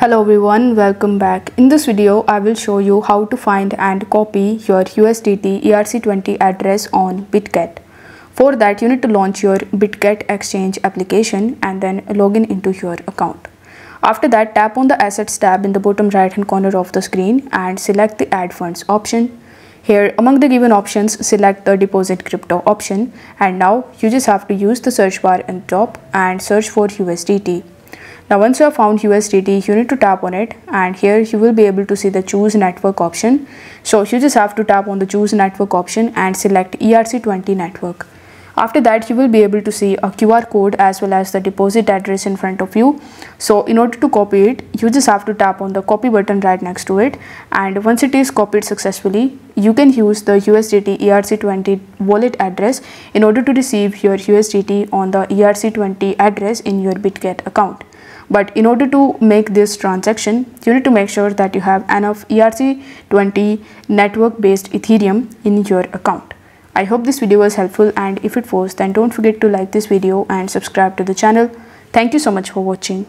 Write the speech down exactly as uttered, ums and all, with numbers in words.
Hello everyone, welcome back. In this video, I will show you how to find and copy your U S D T E R C twenty address on Bitget. For that, you need to launch your Bitget Exchange application and then login into your account. After that, tap on the Assets tab in the bottom right hand corner of the screen and select the Add Funds option. Here, among the given options, select the Deposit Crypto option, and now you just have to use the search bar in the top and search for U S D T. Now once you have found U S D T, you need to tap on it, and here you will be able to see the choose network option. So you just have to tap on the choose network option and select E R C twenty network. After that, you will be able to see a Q R code as well as the deposit address in front of you. So in order to copy it, you just have to tap on the copy button right next to it, and once it is copied successfully, you can use the U S D T E R C twenty wallet address in order to receive your U S D T on the E R C twenty address in your Bitget account. But in order to make this transaction, you need to make sure that you have enough E R C twenty network-based Ethereum in your account. I hope this video was helpful, and if it was, then don't forget to like this video and subscribe to the channel. Thank you so much for watching.